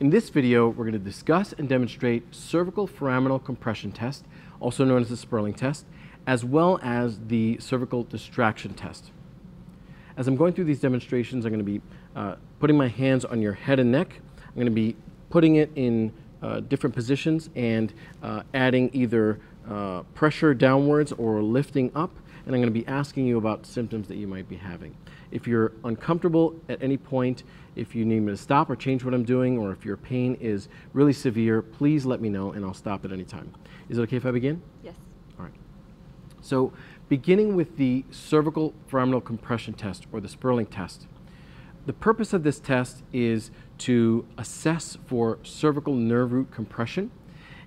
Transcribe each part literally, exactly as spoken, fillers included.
In this video, we're going to discuss and demonstrate cervical foraminal compression test, also known as the Spurling test, as well as the cervical distraction test. As I'm going through these demonstrations, I'm going to be uh, putting my hands on your head and neck. I'm going to be putting it in uh, different positions and uh, adding either uh, pressure downwards or lifting up. And I'm going to be asking you about symptoms that you might be having. If you're uncomfortable at any point, if you need me to stop or change what I'm doing, or if your pain is really severe, please let me know and I'll stop at any time. Is it okay if I begin? Yes. All right. So beginning with the cervical foraminal compression test, or the Spurling test, the purpose of this test is to assess for cervical nerve root compression.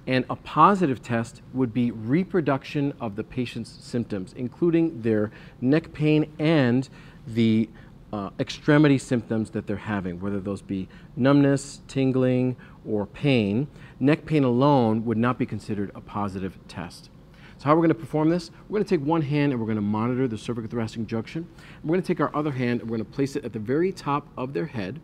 And a positive test would be reproduction of the patient's symptoms, including their neck pain and the uh, extremity symptoms that they're having, whether those be numbness, tingling, or pain. Neck pain alone would not be considered a positive test. So how we're going to perform this, we're going to take one hand and we're going to monitor the cervical thoracic junction. We're going to take our other hand and we're going to place it at the very top of their head,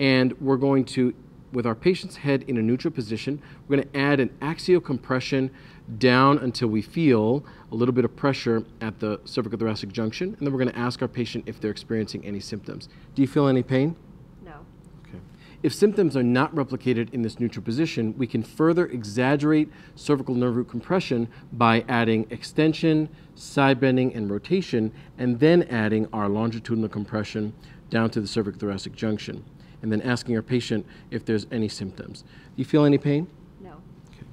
and we're going to, with our patient's head in a neutral position, we're going to add an axial compression down until we feel a little bit of pressure at the cervical thoracic junction, and then we're going to ask our patient if they're experiencing any symptoms. Do you feel any pain? No. Okay. If symptoms are not replicated in this neutral position, we can further exaggerate cervical nerve root compression by adding extension, side bending, and rotation, and then adding our longitudinal compression down to the cervical thoracic junction, and then asking our patient if there's any symptoms. Do you feel any pain? No. Okay.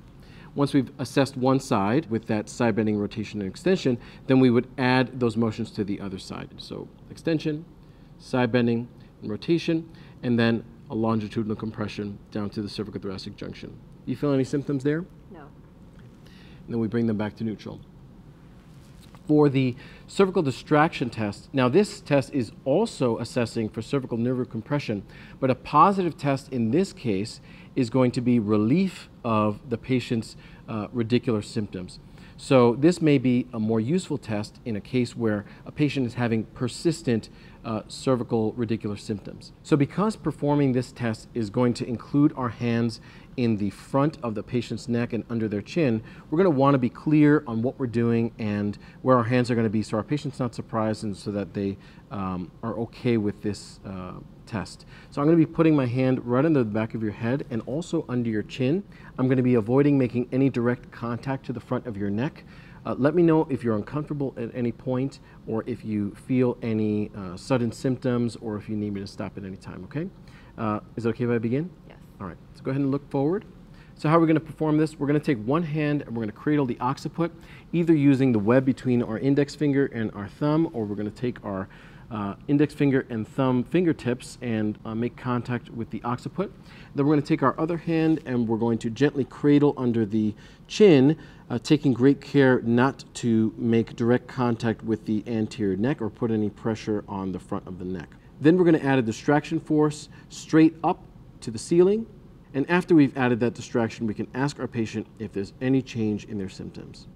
Once we've assessed one side with that side bending, rotation, and extension, then we would add those motions to the other side. So extension, side bending, and rotation, and then a longitudinal compression down to the cervical thoracic junction. Do you feel any symptoms there? No. And then we bring them back to neutral. For the cervical distraction test, now this test is also assessing for cervical nerve root compression, but a positive test in this case is going to be relief of the patient's uh, radicular symptoms. So this may be a more useful test in a case where a patient is having persistent uh, cervical radicular symptoms. So because performing this test is going to include our hands in the front of the patient's neck and under their chin, we're going to want to be clear on what we're doing and where our hands are going to be so our patient's not surprised and so that they um, are okay with this uh, test. So I'm going to be putting my hand right under the back of your head and also under your chin. I'm going to be avoiding making any direct contact to the front of your neck. Uh, let me know if you're uncomfortable at any point or if you feel any uh, sudden symptoms or if you need me to stop at any time, okay? Uh, is it okay if I begin? Yes. All right, so go ahead and look forward. So how are we going to perform this? We're going to take one hand and we're going to cradle the occiput, either using the web between our index finger and our thumb, or we're going to take our uh, index finger and thumb fingertips and uh, make contact with the occiput. Then we're going to take our other hand and we're going to gently cradle under the chin, uh, taking great care not to make direct contact with the anterior neck or put any pressure on the front of the neck. Then we're going to add a distraction force straight up to the ceiling. And after we've added that distraction, we can ask our patient if there's any change in their symptoms.